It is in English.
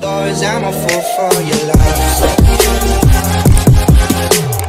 Doors, I'm a fool for your love.